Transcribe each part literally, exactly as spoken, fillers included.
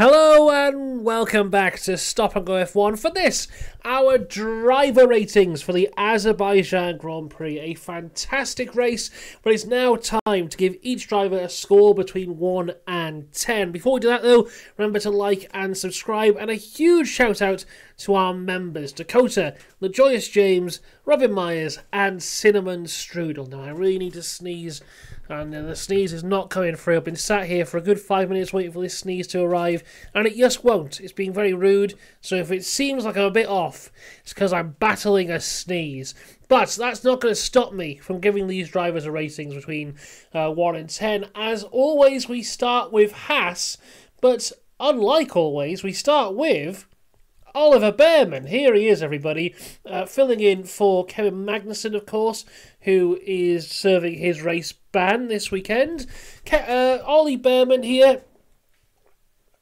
Hello and welcome back to Stop and Go F one for this, our driver ratings for the Azerbaijan Grand Prix. A fantastic race, but it's now time to give each driver a score between one and ten. Before we do that though, remember to like and subscribe, and a huge shout out to our members, Dakota, The Joyous James, Robin Myers and Cinnamon Strudel. Now I really need to sneeze, and the sneeze is not coming through. I've been sat here for a good five minutes waiting for this sneeze to arrive, and it just won't. It's being very rude, so if it seems like I'm a bit off, it's because I'm battling a sneeze. But that's not going to stop me from giving these drivers a ratings between uh, one and ten. As always, we start with Haas, but unlike always, we start with Oliver Bearman. Here he is, everybody, uh, filling in for Kevin Magnussen, of course, who is serving his race ban this weekend. Ke uh, Ollie Bearman here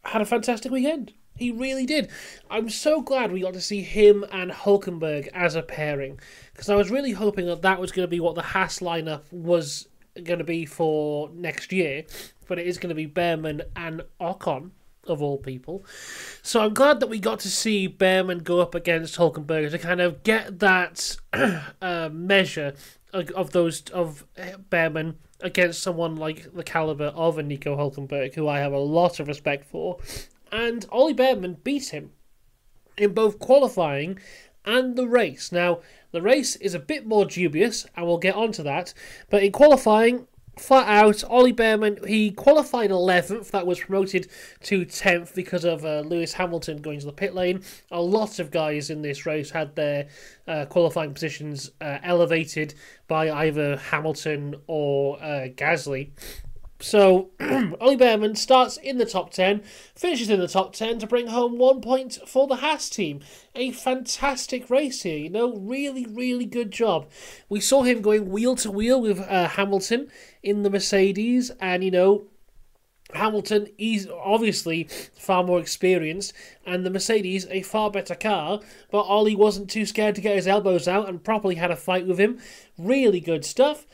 had a fantastic weekend. He really did. I'm so glad we got to see him and Hülkenberg as a pairing, because I was really hoping that that was going to be what the Haas lineup was going to be for next year, but it is going to be Bearman and Ocon, of all people. So I'm glad that we got to see Bearman go up against Hülkenberg to kind of get that uh, measure of those of Bearman against someone like the caliber of a Nico Hülkenberg, who I have a lot of respect for. And Ollie Bearman beat him in both qualifying and the race. Now, the race is a bit more dubious, and we'll get onto that. But in qualifying, flat out, Ollie Bearman, he qualified eleventh. That was promoted to tenth because of uh, Lewis Hamilton going to the pit lane. A lot of guys in this race had their uh, qualifying positions uh, elevated by either Hamilton or uh, Gasly. So, Ollie Bearman starts in the top ten, finishes in the top ten to bring home one point for the Haas team. A fantastic race here, you know, really, really good job. We saw him going wheel-to-wheel with uh, Hamilton in the Mercedes, and, you know, Hamilton is obviously far more experienced, and the Mercedes a far better car, but Ollie wasn't too scared to get his elbows out and properly had a fight with him. Really good stuff.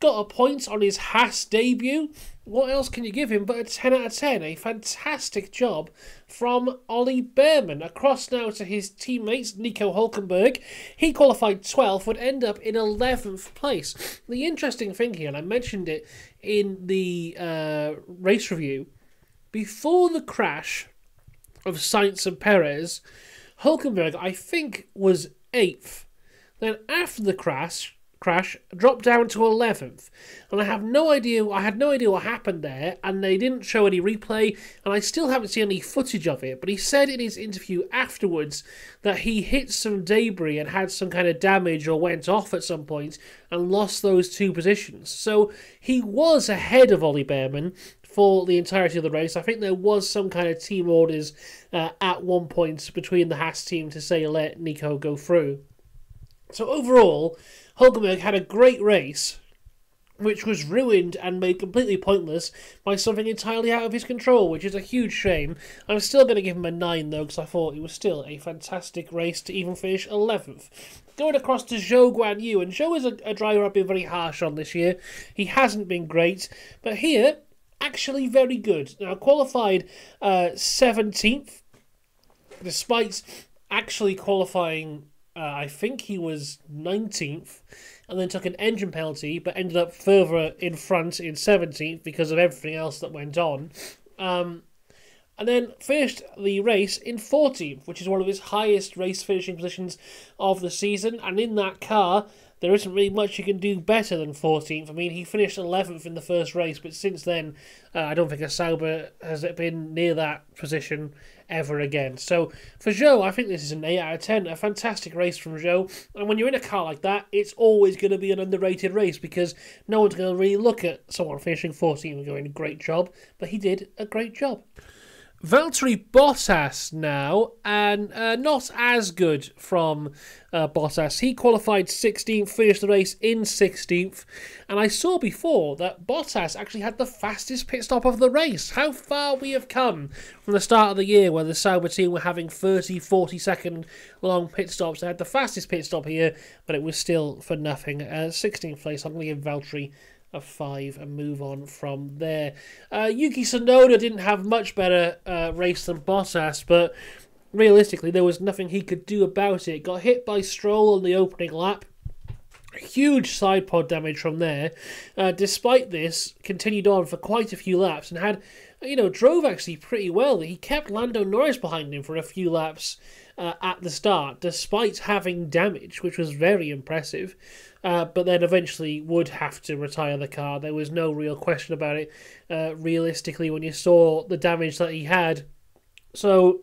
Got a point on his Haas debut. What else can you give him but a ten out of ten? A fantastic job from Ollie Bearman. Across now to his teammates, Nico Hülkenberg. He qualified twelfth, would end up in eleventh place. The interesting thing here, and I mentioned it in the uh, race review, before the crash of Sainz and Perez, Hülkenberg, I think, was eighth. Then after the crash... crash, dropped down to eleventh, and I have no idea, I had no idea what happened there, and they didn't show any replay, and I still haven't seen any footage of it, but he said in his interview afterwards that he hit some debris and had some kind of damage or went off at some point and lost those two positions. So he was ahead of Ollie Bearman for the entirety of the race. I think there was some kind of team orders uh, at one point between the Haas team to say let Nico go through. So overall, Hülkenberg had a great race, which was ruined and made completely pointless by something entirely out of his control, which is a huge shame. I'm still going to give him a nine, though, because I thought it was still a fantastic race to even finish eleventh. Going across to Zhou Guan Yu, and Zhou is a, a driver I've been very harsh on this year. He hasn't been great, but here, actually very good. Now, qualified uh, seventeenth, despite actually qualifying... Uh, I think he was nineteenth, and then took an engine penalty, but ended up further in front in seventeenth because of everything else that went on. Um, and then finished the race in fourteenth, which is one of his highest race finishing positions of the season. And in that car, there isn't really much you can do better than fourteenth. I mean, he finished eleventh in the first race, but since then, uh, I don't think a Sauber has been near that position ever again. So, for Zhou, I think this is an eight out of ten. A fantastic race from Zhou. And when you're in a car like that, it's always going to be an underrated race, because no one's going to really look at someone finishing fourteenth and going, great job. But he did a great job. Valtteri Bottas now, and uh, not as good from uh, Bottas. He qualified sixteenth, finished the race in sixteenth, and I saw before that Bottas actually had the fastest pit stop of the race. How far we have come from the start of the year where the Sauber team were having thirty, forty second long pit stops. They had the fastest pit stop here, but it was still for nothing. Uh, sixteenth place, I'm going to give Valtteri of five and move on from there. Uh, Yuki Tsunoda didn't have much better uh, race than Bottas, but realistically there was nothing he could do about it. Got hit by Stroll on the opening lap. Huge side pod damage from there. Uh, despite this, continued on for quite a few laps and had, you know, drove actually pretty well. He kept Lando Norris behind him for a few laps uh, at the start, despite having damage, which was very impressive. Uh, but then eventually would have to retire the car. There was no real question about it, uh, realistically, when you saw the damage that he had. So,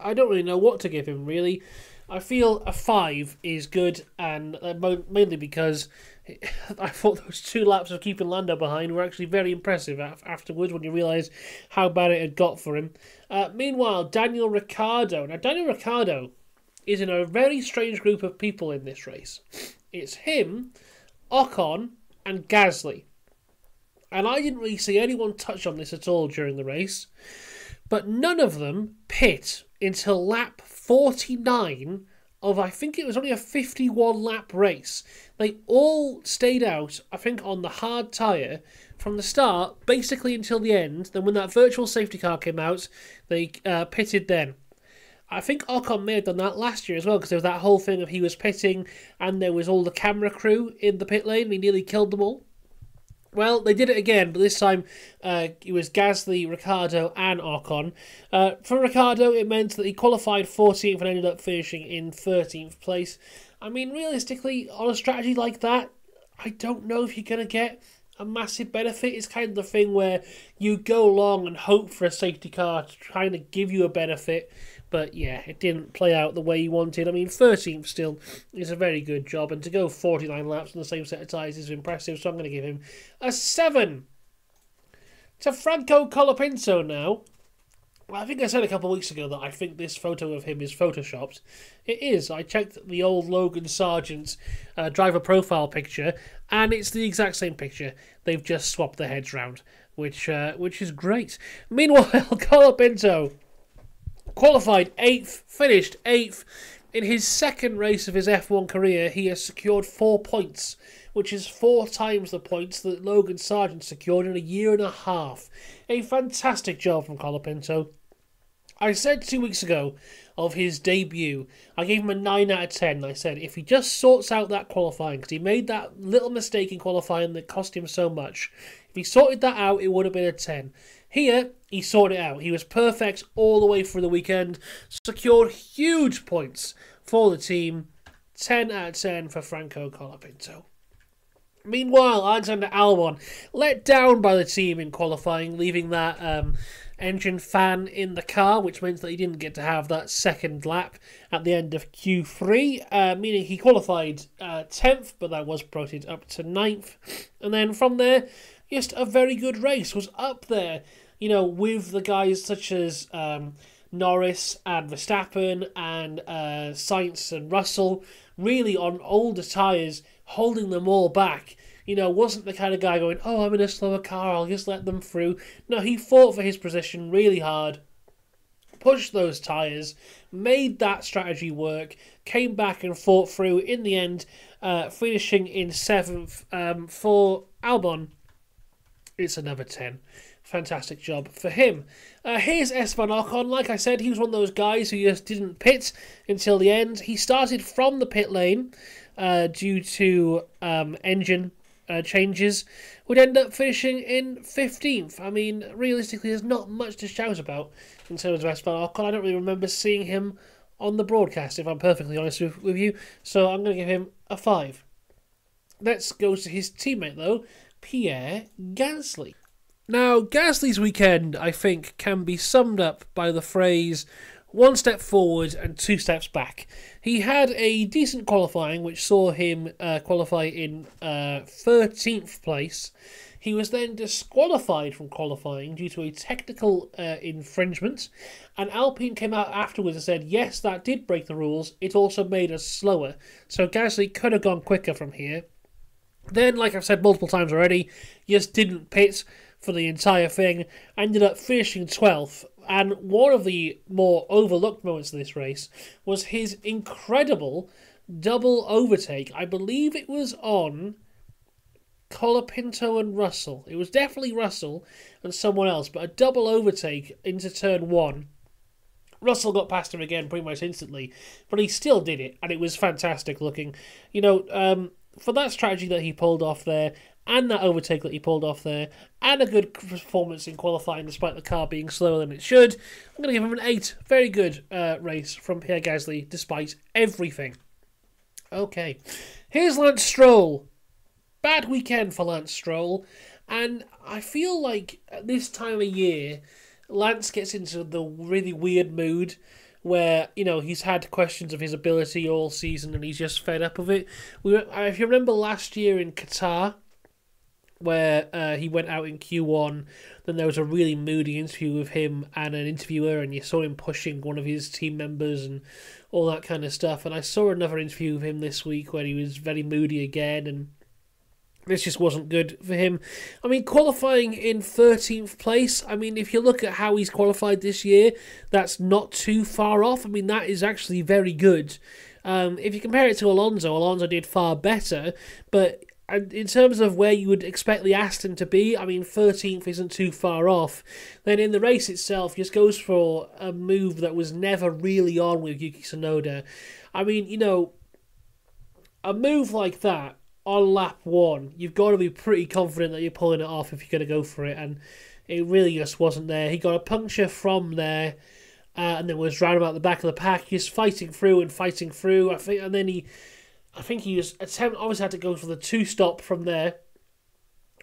I don't really know what to give him, really. I feel a five is good, and mainly because I thought those two laps of keeping Lando behind were actually very impressive afterwards when you realise how bad it had got for him. Uh, meanwhile, Daniel Ricciardo. Now, Daniel Ricciardo is in a very strange group of people in this race. It's him, Ocon, and Gasly. And I didn't really see anyone touch on this at all during the race. But none of them pit until lap forty-nine of, I think it was only a fifty-one lap race. They all stayed out, I think, on the hard tyre from the start, basically until the end. Then when that virtual safety car came out, they uh, pitted then. I think Ocon may have done that last year as well, because there was that whole thing of he was pitting and there was all the camera crew in the pit lane. He nearly killed them all. Well, they did it again, but this time uh, it was Gasly, Ricciardo and Ocon. Uh, for Ricciardo, it meant that he qualified fourteenth and ended up finishing in thirteenth place. I mean, realistically, on a strategy like that, I don't know if you're going to get a massive benefit. It's kind of the thing where you go along and hope for a safety car to try to give you a benefit. But yeah, it didn't play out the way you wanted. I mean, thirteenth still is a very good job. And to go forty-nine laps on the same set of tyres is impressive. So I'm going to give him a seven. To Franco Colapinto now. Well, I think I said a couple of weeks ago that I think this photo of him is photoshopped. It is. I checked the old Logan Sargent uh, driver profile picture, and it's the exact same picture. They've just swapped the heads round, which, uh, which is great. Meanwhile, Colapinto qualified eighth, finished eighth. In his second race of his F one career, he has secured four points, which is four times the points that Logan Sargent secured in a year and a half. A fantastic job from Colapinto. I said two weeks ago of his debut, I gave him a nine out of ten. I said, if he just sorts out that qualifying, because he made that little mistake in qualifying that cost him so much. If he sorted that out, it would have been a ten. Here, he sorted it out. He was perfect all the way through the weekend. Secured huge points for the team. ten out of ten for Franco Colapinto. Meanwhile, Alexander Albon let down by the team in qualifying, leaving that um, engine fan in the car, which means that he didn't get to have that second lap at the end of Q three, uh, meaning he qualified uh, tenth, but that was promoted up to ninth. And then from there, just a very good race. Was up there, you know, with the guys such as um, Norris and Verstappen and uh, Sainz and Russell, really on older tyres, holding them all back. You know, wasn't the kind of guy going, oh, I'm in a slower car, I'll just let them through. No, he fought for his position really hard, pushed those tyres, made that strategy work, came back and fought through in the end, uh, finishing in seventh um, for Albon. It's another ten. Fantastic job for him. Uh, here's Esteban Ocon. Like I said, he was one of those guys who just didn't pit until the end. He started from the pit lane uh, due to um, engine Uh, changes, would end up finishing in fifteenth. I mean, realistically, there's not much to shout about in terms of Esteban Ocon. I don't really remember seeing him on the broadcast, if I'm perfectly honest with, with you, so I'm going to give him a five. Let's go to his teammate, though, Pierre Gasly. Now, Gasly's weekend, I think, can be summed up by the phrase, one step forward and two steps back. He had a decent qualifying, which saw him uh, qualify in uh, thirteenth place. He was then disqualified from qualifying due to a technical uh, infringement, and Alpine came out afterwards and said, yes, that did break the rules. It also made us slower. So Gasly could have gone quicker from here. Then, like I've said multiple times already, just didn't pit for the entire thing, ended up finishing twelfth. And one of the more overlooked moments of this race was his incredible double overtake. I believe it was on Colapinto and Russell. It was definitely Russell and someone else, but a double overtake into turn one. Russell got past him again pretty much instantly, but he still did it, and it was fantastic looking. You know, um, for that strategy that he pulled off there, and that overtake that he pulled off there, and a good performance in qualifying despite the car being slower than it should, I'm going to give him an eight. Very good uh, race from Pierre Gasly despite everything. Okay, here's Lance Stroll. Bad weekend for Lance Stroll, and I feel like at this time of year, Lance gets into the really weird mood where, you know, he's had questions of his ability all season and he's just fed up of it. We, if you remember last year in Qatar, where uh, he went out in Q one, then there was a really moody interview with him and an interviewer, and you saw him pushing one of his team members and all that kind of stuff. And I saw another interview with him this week where he was very moody again, and this just wasn't good for him. I mean, qualifying in thirteenth place, I mean, if you look at how he's qualified this year, that's not too far off. I mean, that is actually very good. Um, if you compare it to Alonso, Alonso did far better, but in terms of where you would expect the Aston to be, I mean, thirteenth isn't too far off. Then in the race itself, just goes for a move that was never really on with Yuki Tsunoda. I mean, you know, a move like that, on lap one, you've got to be pretty confident that you're pulling it off if you're going to go for it, and it really just wasn't there. He got a puncture from there, uh, and then was round about the back of the pack, just fighting through and fighting through. I think, and then he, I think he was attempt obviously had to go for the two stop from there.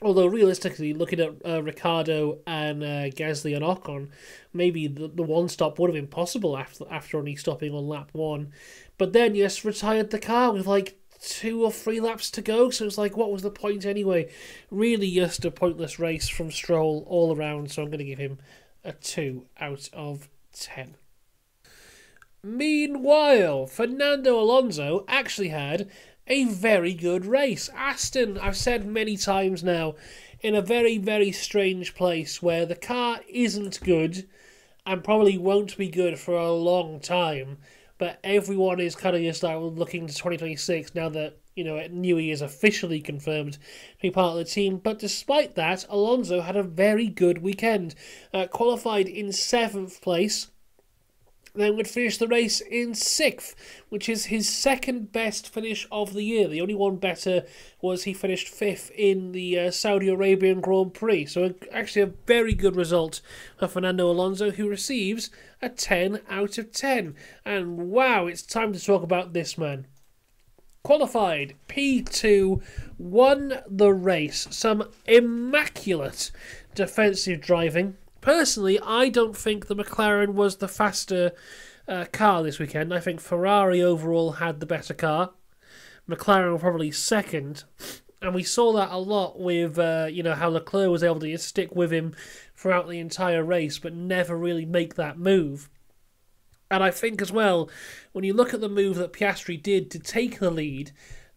Although realistically, looking at uh, Ricciardo and uh, Gasly and Ocon, maybe the, the one stop would have been possible after after only stopping on lap one, but then you just retired the car with like two or three laps to go, so it's like, what was the point anyway? Really just a pointless race from Stroll all around, so I'm going to give him a two out of ten. Meanwhile, Fernando Alonso actually had a very good race. Aston, I've said many times now, in a very, very strange place where the car isn't good and probably won't be good for a long time. But everyone is kind of just like looking to twenty twenty-six now that, you know, Newey is officially confirmed to be part of the team. But despite that, Alonso had a very good weekend. Uh, qualified in seventh place, then would finish the race in sixth, which is his second best finish of the year. The only one better was he finished fifth in the uh, Saudi Arabian Grand Prix. So actually a very good result for Fernando Alonso, who receives a ten out of ten. And wow, it's time to talk about this man. Qualified P two, won the race. Some immaculate defensive driving. Personally, I don't think the McLaren was the faster uh, car this weekend. I think Ferrari overall had the better car. McLaren were probably second. And we saw that a lot with, uh, you know, how Leclerc was able to stick with him throughout the entire race, but never really make that move. And I think as well, when you look at the move that Piastri did to take the lead,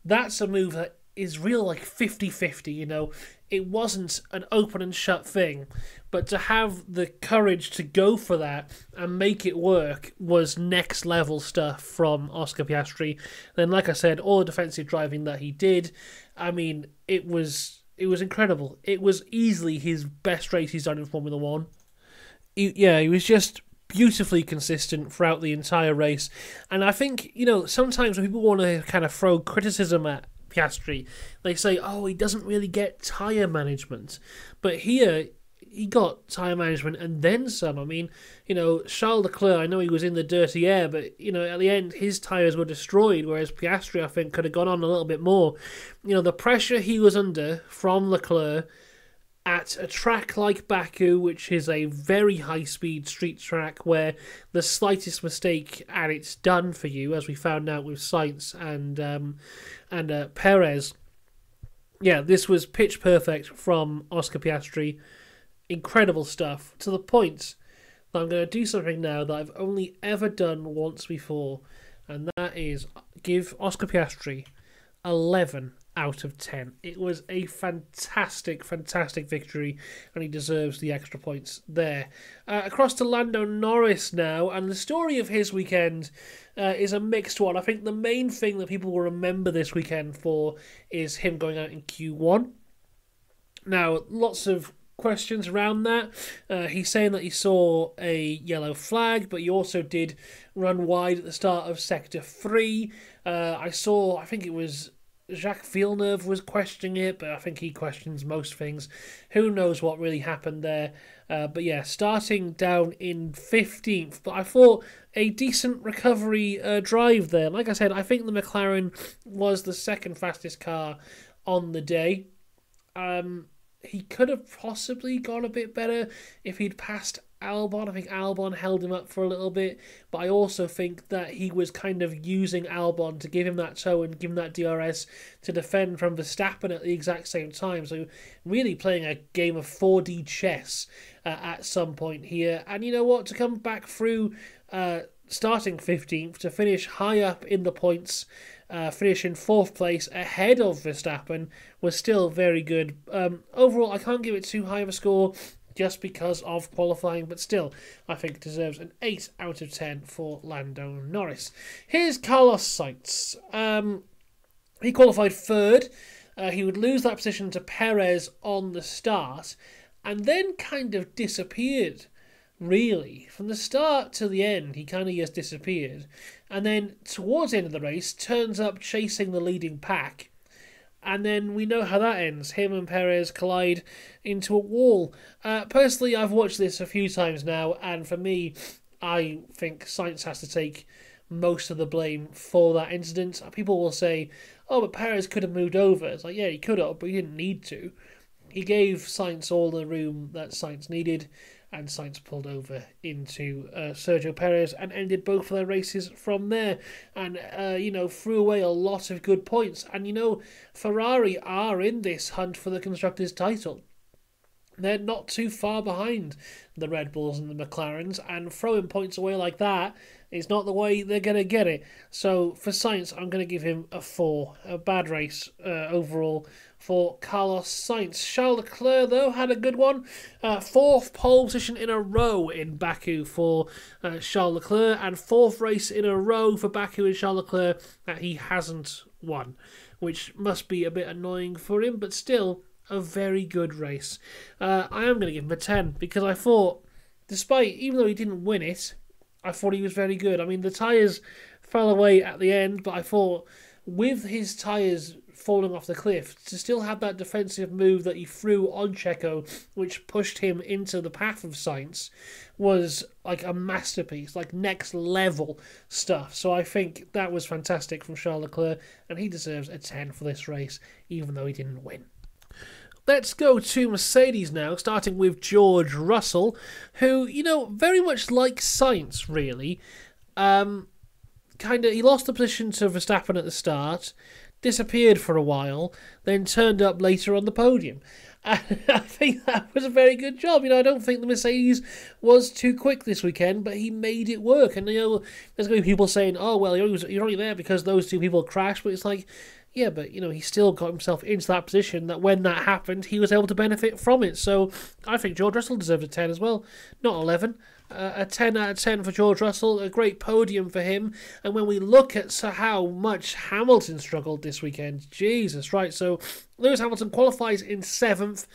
that's a move that is real like fifty fifty, you know. It wasn't an open and shut thing, but to have the courage to go for that and make it work was next level stuff from Oscar Piastri. Then, like I said, all the defensive driving that he did, I mean, it was it was incredible. It was easily his best race he's done in Formula One. He, yeah, he was just beautifully consistent throughout the entire race. And I think, you know, sometimes when people want to kind of throw criticism at Piastri, they say, oh, he doesn't really get tyre management. But here, he got tyre management and then some. I mean, you know, Charles Leclerc, I know he was in the dirty air, but, you know, at the end, his tyres were destroyed, whereas Piastri, I think, could have gone on a little bit more. You know, the pressure he was under from Leclerc at a track like Baku, which is a very high-speed street track where the slightest mistake and it's done for you, as we found out with Sainz and um, and uh, Perez. Yeah, this was pitch perfect from Oscar Piastri. Incredible stuff, to the point that I'm going to do something now that I've only ever done once before, and that is give Oscar Piastri eleven out of ten. It was a fantastic, fantastic victory, and he deserves the extra points there. Uh, across to Lando Norris now, and the story of his weekend uh, is a mixed one. I think the main thing that people will remember this weekend for is him going out in Q one. Now, lots of questions around that. Uh, he's saying that he saw a yellow flag, but he also did run wide at the start of Sector three. Uh, I saw, I think it was Jacques Villeneuve was questioning it, but I think he questions most things. Who knows what really happened there. Uh, but yeah, starting down in fifteenth. But I thought a decent recovery uh, drive there. Like I said, I think the McLaren was the second fastest car on the day. Um... He could have possibly got a bit better if he'd passed Albon. I think Albon held him up for a little bit. But I also think that he was kind of using Albon to give him that toe and give him that D R S to defend from Verstappen at the exact same time. So really playing a game of four D chess uh, at some point here. And you know what? To come back through uh, starting fifteenth to finish high up in the points, Uh, finishing fourth place ahead of Verstappen was still very good. Um, overall, I can't give it too high of a score just because of qualifying, but still, I think it deserves an eight out of ten for Lando Norris. Here's Carlos Sainz. Um, he qualified third. Uh, he would lose that position to Perez on the start and then kind of disappeared. Really, from the start to the end, he kind of just disappeared. And then towards the end of the race, turns up chasing the leading pack. And then we know how that ends. Him and Perez collide into a wall. Uh, personally, I've watched this a few times now, and for me, I think Sainz has to take most of the blame for that incident. People will say, oh, but Perez could have moved over. It's like, yeah, he could have, but he didn't need to. He gave Sainz all the room that Sainz needed, and Sainz pulled over into uh, Sergio Perez and ended both of their races from there and, uh, you know, threw away a lot of good points. And, you know, Ferrari are in this hunt for the Constructors' title. They're not too far behind the Red Bulls and the McLarens, and throwing points away like that is not the way they're going to get it. So, for Sainz, I'm going to give him a four. A bad race uh, overall for Carlos Sainz. Charles Leclerc, though, had a good one. Uh, fourth pole position in a row in Baku for uh, Charles Leclerc, and fourth race in a row for Baku and Charles Leclerc that he hasn't won, which must be a bit annoying for him, but still a very good race. Uh, I am going to give him a ten, because I thought, despite, even though he didn't win it, I thought he was very good. I mean, the tyres fell away at the end, but I thought with his tyres falling off the cliff, to still have that defensive move that he threw on Checo, which pushed him into the path of Sainz, was like a masterpiece, like next level stuff. So I think that was fantastic from Charles Leclerc, and he deserves a ten for this race, even though he didn't win. Let's go to Mercedes now, starting with George Russell, who, you know, very much like Sainz, really. Um, kind of, he lost the position to Verstappen at the start, disappeared for a while, then turned up later on the podium. And I think that was a very good job. You know, I don't think the Mercedes was too quick this weekend, but he made it work. And, you know, there's going to be people saying, oh, well, you're only there because those two people crashed, but it's like, yeah, but, you know, he still got himself into that position that when that happened, he was able to benefit from it. So I think George Russell deserved a ten as well, not eleven. Uh, a ten out of ten for George Russell, a great podium for him. And when we look at how much Hamilton struggled this weekend, Jesus, right? So Lewis Hamilton qualifies in seventh,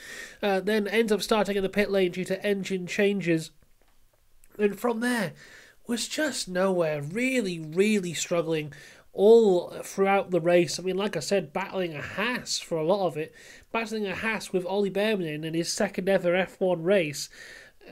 uh, then ends up starting in the pit lane due to engine changes. And from there, was just nowhere, really, really struggling all throughout the race. I mean, like I said, battling a Haas for a lot of it. Battling a Haas with Oliver Bearman in his second ever F one race.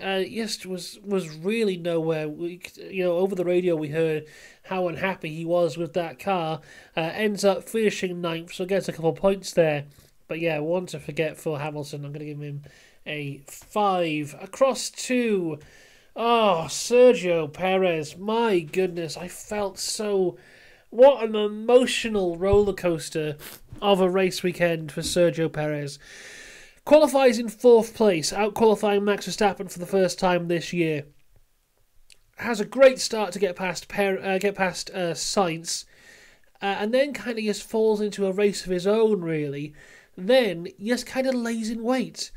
Uh, yes, was was really nowhere. We, you know, over the radio we heard how unhappy he was with that car. Uh, ends up finishing ninth, so gets a couple of points there. But yeah, one to forget for Hamilton. I'm going to give him a five. Across to, oh, Sergio Perez. My goodness, I felt so... What an emotional roller coaster of a race weekend for Sergio Perez. Qualifies in fourth place, out-qualifying Max Verstappen for the first time this year. Has a great start to get past per uh, get past uh, Sainz, uh, and then kind of just falls into a race of his own, really. Then just kind of lays in wait,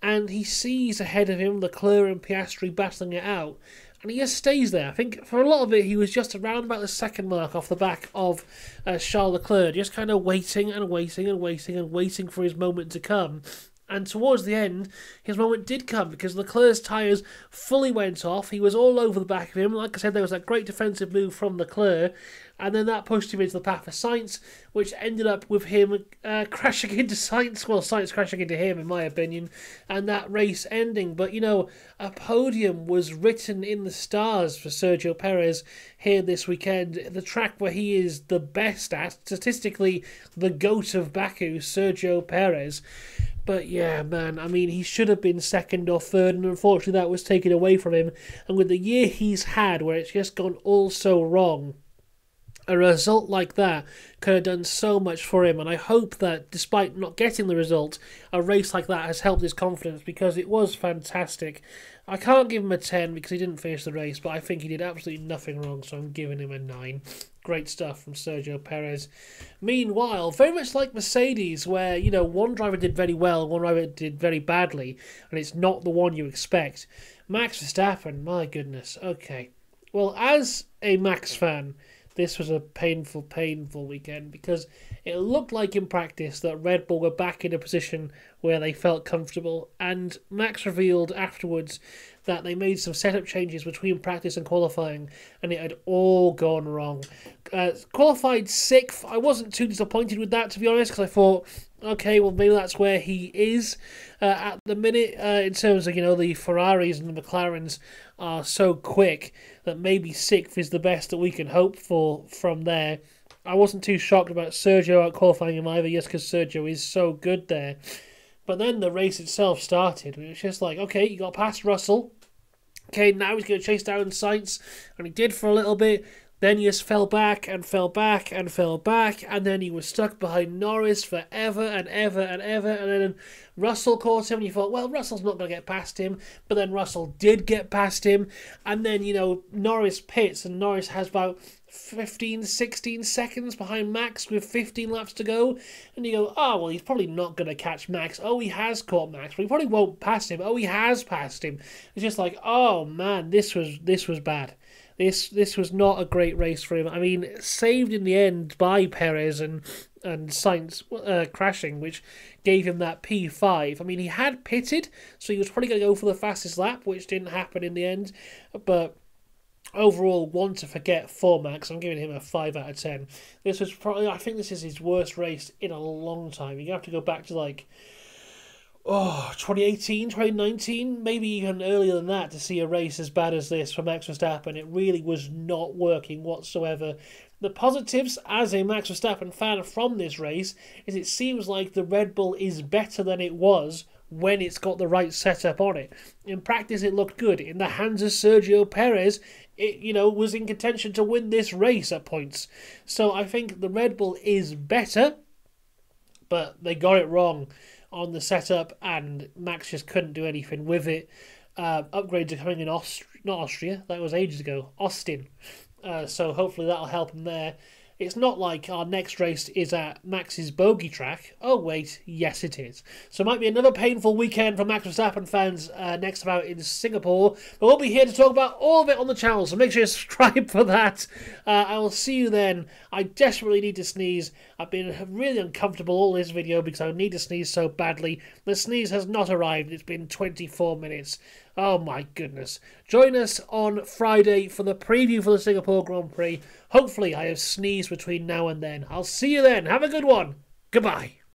and he sees ahead of him Leclerc and Piastri battling it out. And he just stays there. I think for a lot of it, he was just around about the second mark off the back of uh, Charles Leclerc, just kind of waiting and waiting and waiting and waiting for his moment to come. And towards the end, his moment did come because Leclerc's tyres fully went off. He was all over the back of him. Like I said, there was that great defensive move from Leclerc. And then that pushed him into the path of Sainz, which ended up with him uh, crashing into Sainz. Well, Sainz crashing into him, in my opinion. And that race ending. But, you know, a podium was written in the stars for Sergio Perez here this weekend. The track where he is the best at, statistically, the GOAT of Baku, Sergio Perez. But yeah, man, I mean, he should have been second or third, and unfortunately that was taken away from him. And with the year he's had, where it's just gone all so wrong, a result like that could have done so much for him. And I hope that, despite not getting the result, a race like that has helped his confidence, because it was fantastic. I can't give him a ten because he didn't finish the race, but I think he did absolutely nothing wrong, so I'm giving him a nine. Great stuff from Sergio Perez. Meanwhile, very much like Mercedes, where, you know, one driver did very well, one driver did very badly, and it's not the one you expect. Max Verstappen, my goodness. Okay. Well, as a Max fan, this was a painful, painful weekend, because it looked like in practice that Red Bull were back in a position where they felt comfortable, and Max revealed afterwards that they made some setup changes between practice and qualifying, and it had all gone wrong. Uh, qualified sixth. I wasn't too disappointed with that, to be honest, because I thought, okay, well, maybe that's where he is uh, at the minute, uh, in terms of, you know, the Ferraris and the McLarens are so quick that maybe sixth is the best that we can hope for from there. I wasn't too shocked about Sergio out qualifying him either, yes, because Sergio is so good there. But then the race itself started, and it was just like, okay, you got past Russell. Okay, now he's going to chase down Sainz, and he did for a little bit. Then he just fell back and fell back and fell back, and then he was stuck behind Norris forever and ever and ever, and then Russell caught him, and you thought, well, Russell's not going to get past him, but then Russell did get past him, and then, you know, Norris pits, and Norris has about fifteen, sixteen seconds behind Max with fifteen laps to go, and you go, oh, well, he's probably not going to catch Max. Oh, he has caught Max, but he probably won't pass him. Oh, he has passed him. It's just like, oh, man, this was this was bad. This this was not a great race for him. I mean, saved in the end by Perez and and Sainz uh, crashing, which gave him that P five. I mean, he had pitted, so he was probably going to go for the fastest lap, which didn't happen in the end. But overall, one to forget for Max. I'm giving him a five out of ten. This was probably, I think this is his worst race in a long time. You have to go back to, like, oh, twenty eighteen, twenty nineteen, maybe even earlier than that to see a race as bad as this for Max Verstappen. It really was not working whatsoever. The positives as a Max Verstappen fan from this race is it seems like the Red Bull is better than it was when it's got the right setup on it. In practice, it looked good. In the hands of Sergio Perez, it, you know, was in contention to win this race at points. So I think the Red Bull is better, but they got it wrong on the setup, and Max just couldn't do anything with it. Uh, upgrades are coming in Aust- not Austria, that was ages ago, Austin. Uh, so hopefully that'll help him there. It's not like our next race is at Max's bogey track. Oh, wait, yes it is. So it might be another painful weekend for Max Verstappen fans uh, next about in Singapore. But we'll be here to talk about all of it on the channel, so make sure you subscribe for that. Uh, I will see you then. I desperately need to sneeze. I've been really uncomfortable all this video because I need to sneeze so badly. The sneeze has not arrived. It's been twenty-four minutes. Oh my goodness. Join us on Friday for the preview for the Singapore Grand Prix. Hopefully I have sneezed between now and then. I'll see you then. Have a good one. Goodbye.